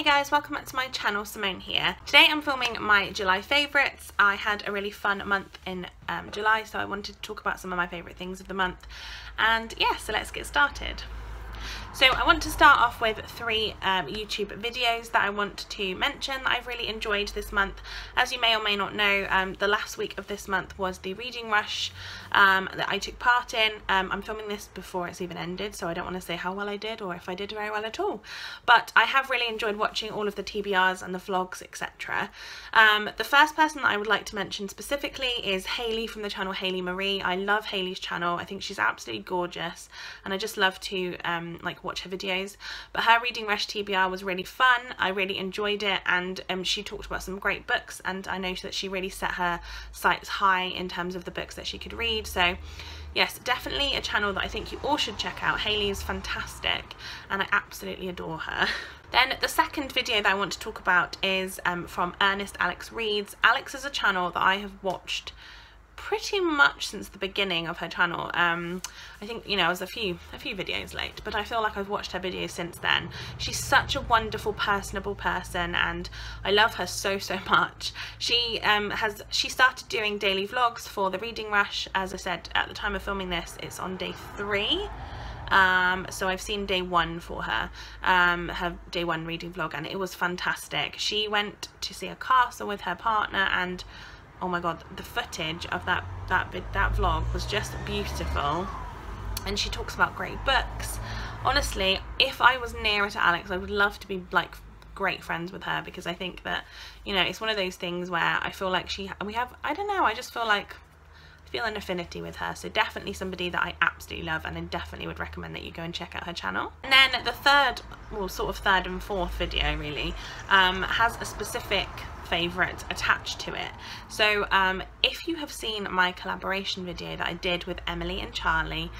Hey guys, welcome back to my channel, Simone here. Today I'm filming my July favourites. I had a really fun month in July, so I wanted to talk about some of my favourite things of the month. And yeah, so let's get started. So I want to start off with three YouTube videos that I want to mention that I've really enjoyed this month. As you may or may not know, the last week of this month was the reading rush that I took part in. I'm filming this before it's even ended, so I don't want to say how well I did or if I did very well at all. But I have really enjoyed watching all of the TBRs and the vlogs, etc. The first person that I would like to mention specifically is Hayley from the channel Hayley Marie. I love Hayley's channel. I think she's absolutely gorgeous, and I just love to watch her videos. But her reading rush TBR was really fun. I really enjoyed it, and she talked about some great books, and I know that she really set her sights high in terms of the books that she could read. So yes, definitely a channel that I think you all should check out. Hayley is fantastic and I absolutely adore her. Then the second video that I want to talk about is from Ernest Alex Reads. Alex is a channel that I have watched pretty much since the beginning of her channel. I think, you know, I was a few videos late, but I feel like I've watched her videos since then. She's such a wonderful, personable person, and I love her so much. She started doing daily vlogs for the reading rush. As I said, at the time of filming this, it's on day 3. So I've seen day 1 for her, her day 1 reading vlog, and it was fantastic. She went to see a castle with her partner, and oh my god, the footage of that vlog was just beautiful. And she talks about great books. Honestly, if I was nearer to Alex, I would love to be like great friends with her, because I think that, you know, it's one of those things where I feel like I just feel like I feel an affinity with her. So definitely somebody that I absolutely love, and I definitely would recommend that you go and check out her channel. And then the third and fourth video really has a specific favourite attached to it. So if you have seen my collaboration video that I did with Emily and Charlie,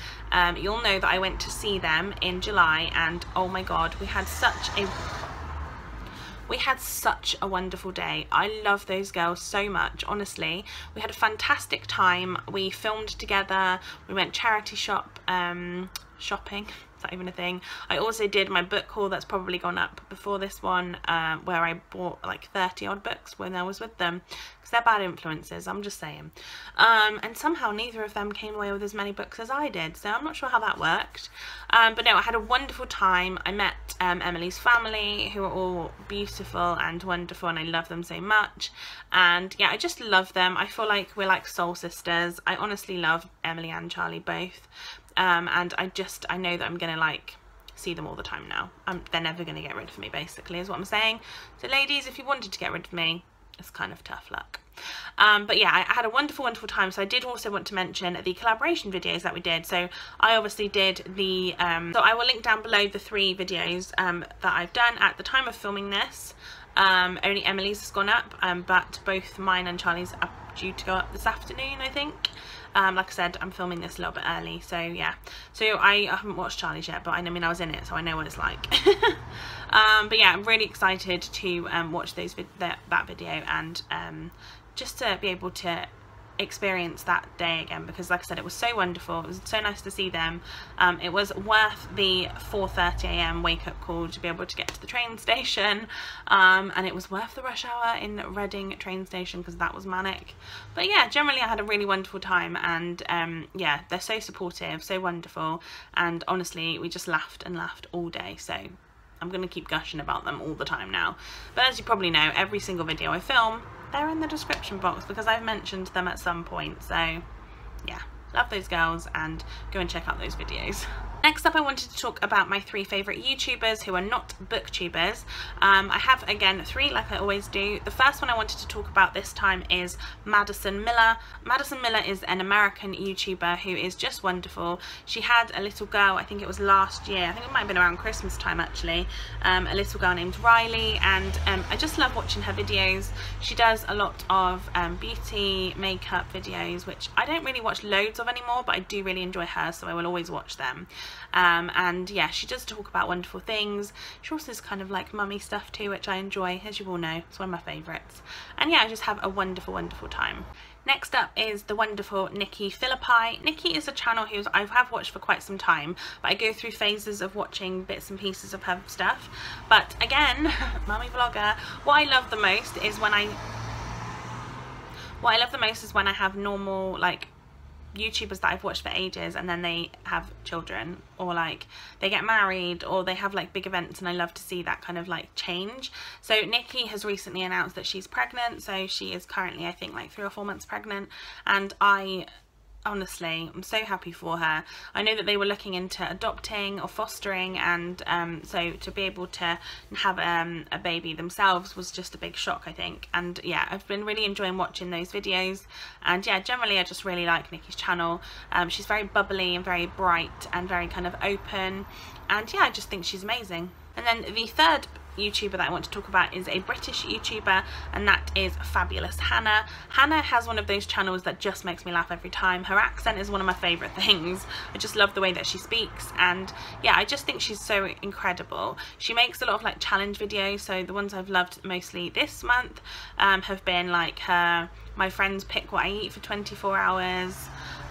you'll know that I went to see them in July, and oh my god, we had such a wonderful day. I love those girls so much, honestly. We had a fantastic time. We filmed together, we went charity shopping. Is that even a thing? I also did my book haul that's probably gone up before this one, where I bought like 30 odd books when I was with them, because they're bad influences, I'm just saying. And somehow neither of them came away with as many books as I did, so I'm not sure how that worked. But no, I had a wonderful time. I met Emily's family, who are all beautiful and wonderful, and I love them so much. And yeah, I just love them. I feel like we're like soul sisters. I honestly love Emily and Charlie both. And I know that I'm gonna like see them all the time now. They're never gonna get rid of me, basically, is what I'm saying. So ladies, if you wanted to get rid of me, it's kind of tough luck. But yeah, I had a wonderful time. So I did also want to mention the collaboration videos that we did. So I obviously did the so I will link down below the 3 videos that I've done at the time of filming this. Only Emily's has gone up, but both mine and Charlie's are due to go up this afternoon, I think. Like I said, I'm filming this a little bit early, so yeah. So I haven't watched Charlie's yet, but I mean, I was in it, so I know what it's like. But yeah, I'm really excited to watch those that video, and just to be able to experience that day again, because like I said, it was so wonderful. It was so nice to see them. It was worth the 4:30 a.m. wake up call to be able to get to the train station, and it was worth the rush hour in Reading train station, because that was manic. But yeah, generally I had a really wonderful time, and yeah, they're so supportive, so wonderful, and honestly we just laughed and laughed all day. So I'm going to keep gushing about them all the time now. But as you probably know, every single video I film, they're in the description box, because I've mentioned them at some point. So yeah, love those girls, and go and check out those videos. Next up, I wanted to talk about my 3 favourite YouTubers who are not booktubers. I have, again, 3 like I always do. The first one I wanted to talk about this time is Madison Miller. Madison Miller is an American YouTuber who is just wonderful. She had a little girl, I think it was last year, I think it might have been around Christmas time actually, a little girl named Riley, and I just love watching her videos. She does a lot of beauty, makeup videos, which I don't really watch loads of anymore, but I do really enjoy her, so I will always watch them. And yeah, she does talk about wonderful things. She also is kind of like mummy stuff too, which I enjoy, as you all know. It's one of my favourites. And yeah, I just have a wonderful, wonderful time. Next up is the wonderful Nikki Phillippi. Nikki is a channel who I have watched for quite some time, but I go through phases of watching bits and pieces of her stuff. But again, mummy vlogger, what I love the most is when I have normal, like, YouTubers that I've watched for ages, and then they have children, or like they get married, or they have like big events, and I love to see that kind of like change. So Nikki has recently announced that she's pregnant, so she is currently, I think, like 3 or 4 months pregnant, and I honestly, I'm so happy for her. I know that they were looking into adopting or fostering, and so to be able to have a baby themselves was just a big shock, I think. And yeah, I've been really enjoying watching those videos, and yeah, generally I just really like Nikki's channel. She's very bubbly and very bright and very kind of open, and yeah, I just think she's amazing. And then the third YouTuber that I want to talk about is a British YouTuber, and that is Fabulous Hannah. Hannah has one of those channels that just makes me laugh every time. Her accent is one of my favourite things. I just love the way that she speaks, and yeah, I just think she's so incredible. She makes a lot of like challenge videos, so the ones I've loved mostly this month have been like her My Friends Pick What I Eat for 24 hours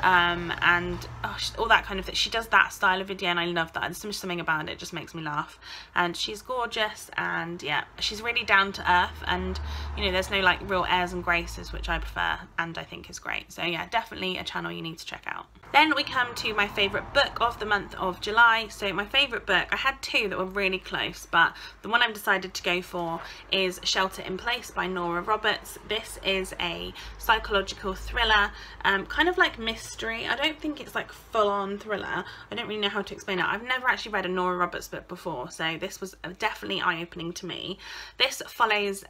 and all that kind of thing. She does that style of video, and I love that. There's something about it just makes me laugh, and she's gorgeous, and yeah, she's really down to earth, and you know, there's no like real airs and graces, which I prefer and I think is great. So yeah, definitely a channel you need to check out. Then we come to my favourite book of the month of July. So my favourite book, I had two that were really close, but the one I've decided to go for is Shelter in Place by Nora Roberts. This is a psychological thriller, kind of like mystery. I don't think it's like full-on thriller. I don't really know how to explain it. I've never actually read a Nora Roberts book before, so this was definitely eye-opening to me. This follows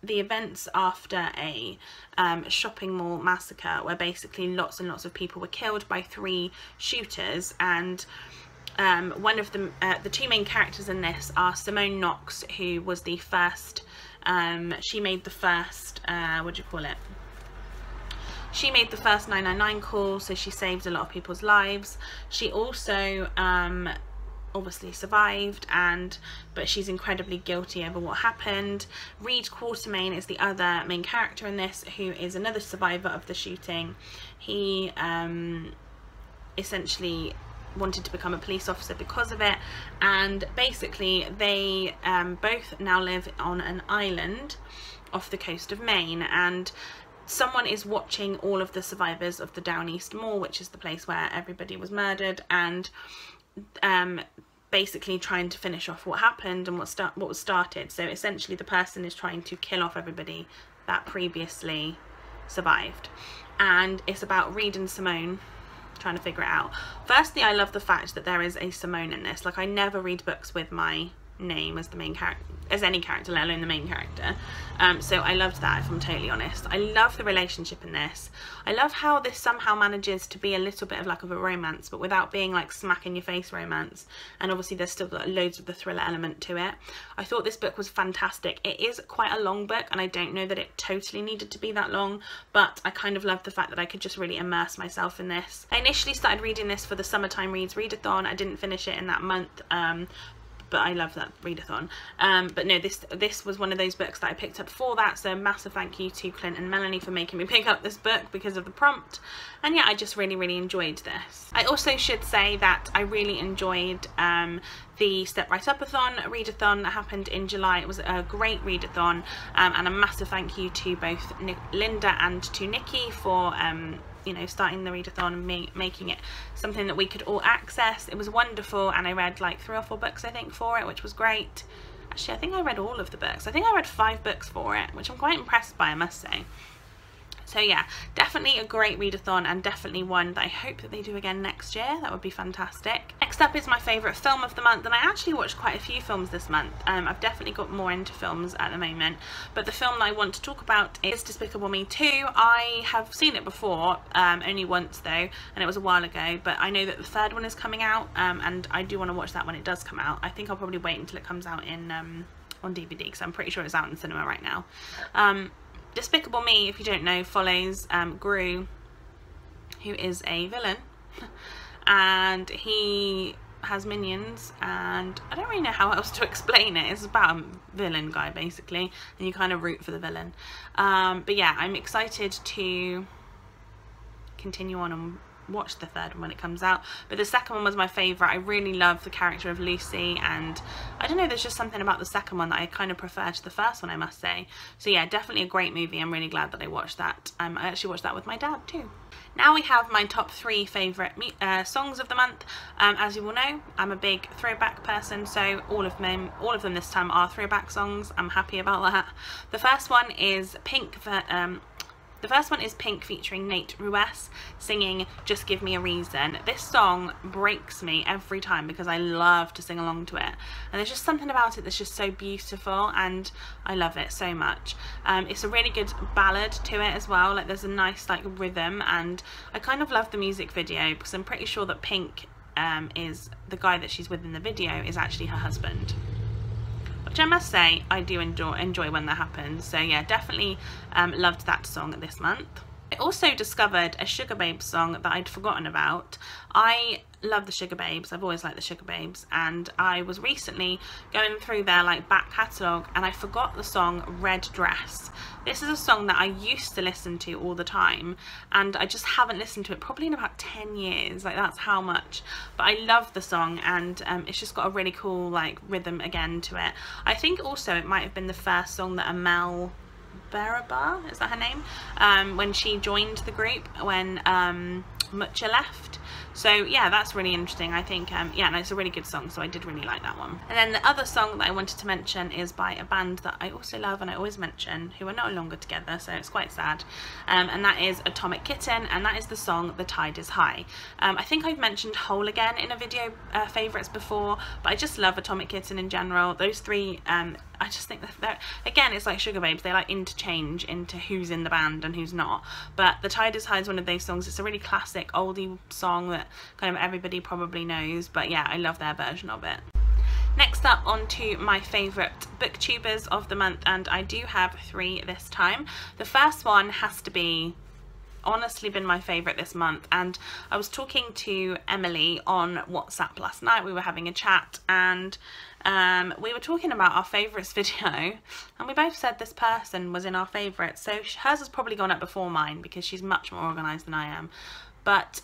the events after a shopping mall massacre, where basically lots and lots of people were killed by 3 shooters, and one of them, the 2 main characters in this are Simone Knox, who was the first, she made the first, she made the first 999 call, so she saved a lot of people's lives. She also obviously survived, but she's incredibly guilty over what happened. Reed Quartermain is the other main character in this, who is another survivor of the shooting. He essentially wanted to become a police officer because of it, and basically they both now live on an island off the coast of Maine, and someone is watching all of the survivors of the Down East Mall, which is the place where everybody was murdered, and basically trying to finish off what happened and what was started. So essentially the person is trying to kill off everybody that previously survived, and it's about Reed and Simone trying to figure it out. Firstly, I love the fact that there is a Simone in this. Like, I never read books with my name as the main character, as any character, let alone the main character, so I loved that, if I'm totally honest. I love the relationship in this. I love how this somehow manages to be a little bit of like of a romance, but without being like smack in your face romance, and obviously there's still got loads of the thriller element to it. I thought this book was fantastic. It is quite a long book, and I don't know that it totally needed to be that long, but I kind of love the fact that I could just really immerse myself in this. I initially started reading this for the Summertime Reads readathon. I didn't finish it in that month, but I love that readathon. But no, this was one of those books that I picked up for that, so a massive thank you to Clint and Melanie for making me pick up this book because of the prompt. And yeah, I just really, really enjoyed this. I also should say that I really enjoyed the Step Right Up-a-thon readathon that happened in July. It was a great readathon, and a massive thank you to both Linda and to Nikki for you know, starting the readathon and making it something that we could all access. It was wonderful, and I read like 3 or 4 books, I think, for it, which was great. Actually, I think I read all of the books. I think I read 5 books for it, which I'm quite impressed by, I must say. So yeah, definitely a great readathon, and definitely one that I hope that they do again next year. That would be fantastic. Next up is my favourite film of the month, and I actually watched quite a few films this month. I've definitely got more into films at the moment, but the film that I want to talk about is Despicable Me 2. I have seen it before, only once though, and it was a while ago, but I know that the 3rd one is coming out, and I do want to watch that when it does come out. I think I'll probably wait until it comes out in on DVD, because I'm pretty sure it's out in cinema right now. Despicable Me, if you don't know, follows Gru, who is a villain, and he has minions, and I don't really know how else to explain it. It's about a villain guy basically, and you kind of root for the villain. But yeah, I'm excited to continue on and watch the third one when it comes out, but the second one was my favourite. I really love the character of Lucy, and I don't know, there's just something about the second one that I kind of prefer to the first one, I must say. So yeah, definitely a great movie. I'm really glad that I watched that. I actually watched that with my dad too. Now we have my top three favourite songs of the month. As you all know, I'm a big throwback person, so all of them this time are throwback songs. I'm happy about that. The first one is Pink for Pink featuring Nate Ruess singing Just Give Me A Reason. This song breaks me every time because I love to sing along to it. And there's just something about it that's just so beautiful and I love it so much. It's a really good ballad to it as well. Like there's a nice like rhythm, and I kind of love the music video because I'm pretty sure that Pink is the guy that she's with in the video is actually her husband. Which I must say I do enjoy when that happens. So yeah, definitely loved that song this month. I also discovered a Sugababes song that I'd forgotten about. I love the Sugababes. I've always liked the Sugababes, and I was recently going through their like back catalogue and I forgot the song Red Dress. This is a song that I used to listen to all the time, and I just haven't listened to it probably in about 10 years, like that's how much. But I love the song, and it's just got a really cool like rhythm again to it. I think also it might have been the first song that Amel Beraba, is that her name, when she joined the group when Mucha left. So yeah, that's really interesting. I think yeah, no, it's a really good song, so I did really like that one. And then the other song that I wanted to mention is by a band that I also love and I always mention, who are no longer together, so it's quite sad, and that is Atomic Kitten, and that is the song The Tide Is High. I think I've mentioned Hole again in a video favourites before, but I just love Atomic Kitten in general. Those three, I just think that they're, again, it's like Sugababes, they like interchange into who's in the band and who's not. But The Tide Is High is one of those songs. It's a really classic oldie song that kind of everybody probably knows, but yeah, I love their version of it. Next up, on to my favourite booktubers of the month, and I do have three this time. The first one has to be, honestly, been my favourite this month, and I was talking to Emily on WhatsApp last night. We were having a chat, and we were talking about our favourites video, and we both said this person was in our favourites. So hers has probably gone up before mine because she's much more organised than I am, but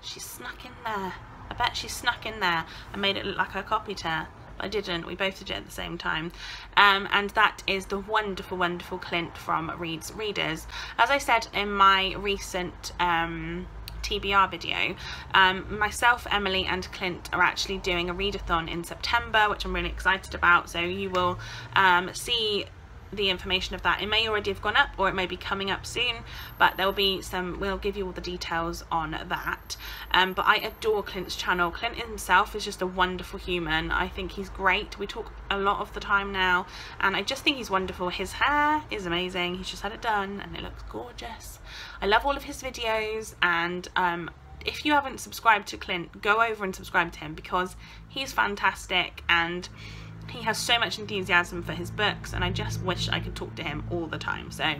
she snuck in there. I bet she snuck in there and made it look like I copied her. I didn't, we both did it at the same time. And that is the wonderful Clint from Reed's Readers. As I said in my recent TBR video, myself, Emily and Clint are actually doing a readathon in September, which I'm really excited about, so you will see the information of that. It may already have gone up, or it may be coming up soon, but there will be some, we'll give you all the details on that. But I adore Clint's channel. Clint himself is just a wonderful human. I think he's great. We talk a lot of the time now, and I just think he's wonderful. His hair is amazing. He's just had it done and it looks gorgeous. I love all of his videos, and if you haven't subscribed to Clint, go over and subscribe to him because he's fantastic, and he has so much enthusiasm for his books, and I just wish I could talk to him all the time, so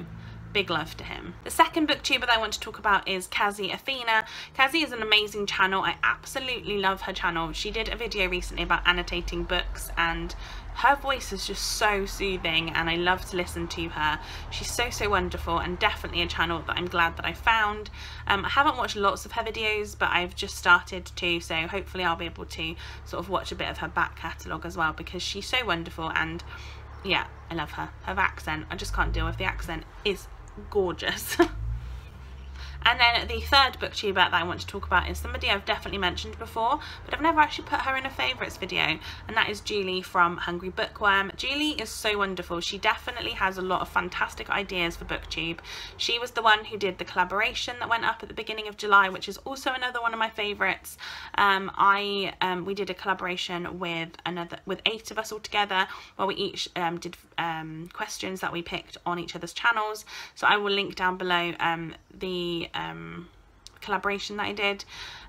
big love to him. The second booktuber that I want to talk about is Kazi Athena. Kazi is an amazing channel. I absolutely love her channel. She did a video recently about annotating books, and her voice is just so soothing, and I love to listen to her. She's so wonderful, and definitely a channel that I'm glad that I found. I haven't watched lots of her videos, but I've just started to, so hopefully I'll be able to sort of watch a bit of her back catalogue as well, because she's so wonderful, and yeah, I love her. Her accent, I just can't deal with. The accent is gorgeous. And then the third booktuber that I want to talk about is somebody I've definitely mentioned before, but I've never actually put her in a favourites video, and that is Julie from Hungry Bookworm. Julie is so wonderful. She definitely has a lot of fantastic ideas for booktube. She was the one who did the collaboration that went up at the beginning of July, which is also another one of my favourites. We did a collaboration with 8 of us all together, where we each did questions that we picked on each other's channels. So I will link down below the collaboration that I did,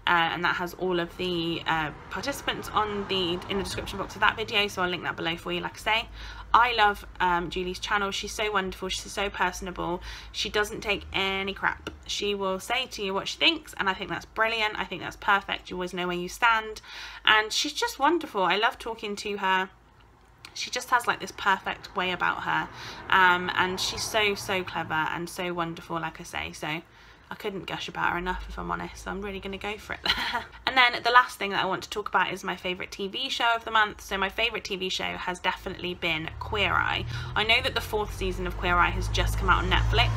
and that has all of the participants on in the description box of that video, so I'll link that below for you. Like I say, I love Julie's channel. She's so wonderful, she's so personable, she doesn't take any crap. She will say to you what she thinks, and I think that's brilliant. I think that's perfect. You always know where you stand, and she's just wonderful. I love talking to her. She just has like this perfect way about her, and she's so clever and so wonderful, like I say, so I couldn't gush about her enough, if I'm honest, so I'm really going to go for it there. And then the last thing that I want to talk about is my favourite TV show of the month. So my favourite TV show has definitely been Queer Eye. I know that the 4th season of Queer Eye has just come out on Netflix,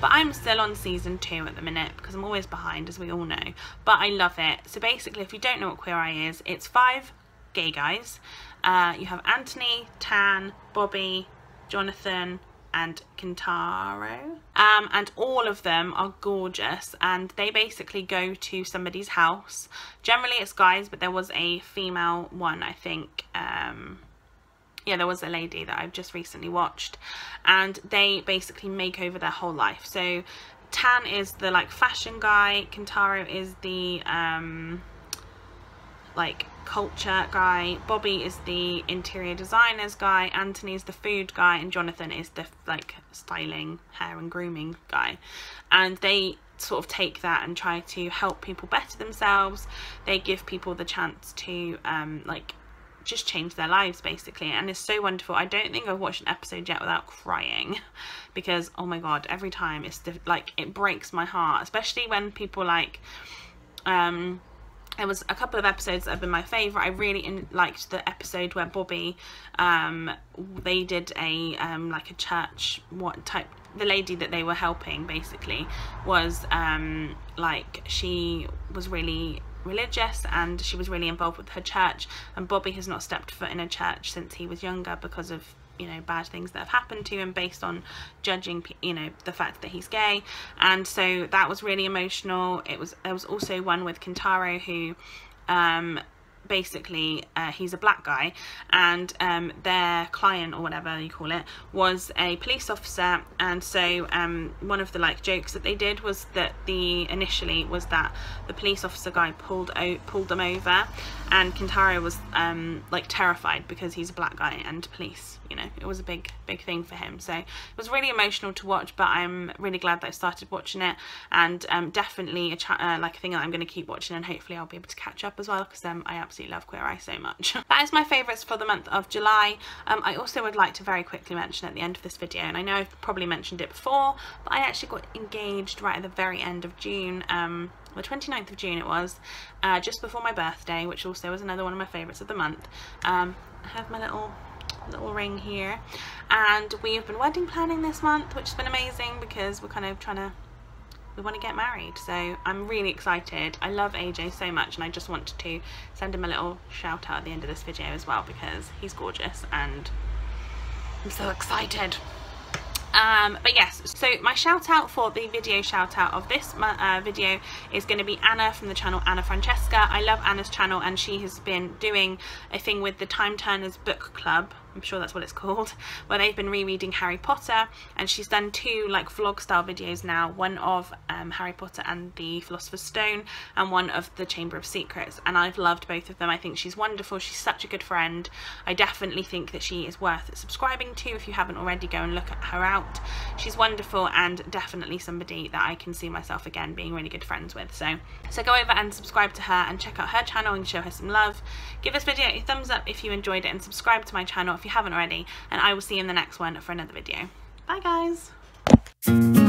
but I'm still on season 2 at the minute because I'm always behind, as we all know, but I love it. So basically, if you don't know what Queer Eye is, it's 5 gay guys. You have Anthony, Tan, Bobby, Jonathan and Kintaro, and all of them are gorgeous, and they basically go to somebody's house. Generally it's guys, but there was a female one, I think. Yeah, there was a lady that I've just recently watched, and they basically make over their whole life. So Tan is the like fashion guy, Kintaro is the like culture guy, Bobby is the interior designers guy, Anthony is the food guy, and Jonathan is the like styling, hair and grooming guy. And they sort of take that and try to help people better themselves. They give people the chance to like just change their lives basically, and it's so wonderful. I don't think I've watched an episode yet without crying, because oh my god, every time it's like it breaks my heart, especially when people like there was a couple of episodes that have been my favourite. I really liked the episode where Bobby, they did a like a church, what type, the lady that they were helping basically was like, she was really religious and she was really involved with her church, and Bobby has not stepped foot in a church since he was younger because of, you know, bad things that have happened to him based on judging, you know, the fact that he's gay. And so that was really emotional. It was, there was also one with Kintaro who basically he's a black guy, and their client or whatever you call it was a police officer, and so one of the like jokes that they did was that the police officer guy pulled them over, and Kintaro was like terrified because he's a black guy and police, you know, it was a big thing for him. So it was really emotional to watch, but I'm really glad that I started watching it, and definitely like a thing that I'm going to keep watching, and hopefully I'll be able to catch up as well, because I absolutely love Queer Eye so much. That is my favourites for the month of July. I also would like to very quickly mention at the end of this video, and I know I've probably mentioned it before, but I actually got engaged right at the very end of June, the 29th of June it was, just before my birthday, which also was another one of my favourites of the month. I have my little ring here, and we have been wedding planning this month, which has been amazing because we're kind of trying to, we want to get married, so I'm really excited. I love AJ so much, and I just wanted to send him a little shout out at the end of this video as well, because he's gorgeous and I'm so excited. But yes, so my shout out for the video shout out of this video is going to be Anna from the channel Anna Francesca. I love Anna's channel, and she has been doing a thing with the Time Turners Book Club, I'm sure that's what it's called, where they've been rereading Harry Potter, and she's done 2 like vlog style videos now, one of Harry Potter and the Philosopher's Stone, and one of the Chamber of Secrets, and I've loved both of them. I think she's wonderful, she's such a good friend. I definitely think that she is worth subscribing to. If you haven't already, go and look at her out. She's wonderful, and definitely somebody that I can see myself again being really good friends with, so go over and subscribe to her and check out her channel and show her some love. Give this video a thumbs up if you enjoyed it, and subscribe to my channel if you haven't already, and I will see you in the next one for another video. Bye guys.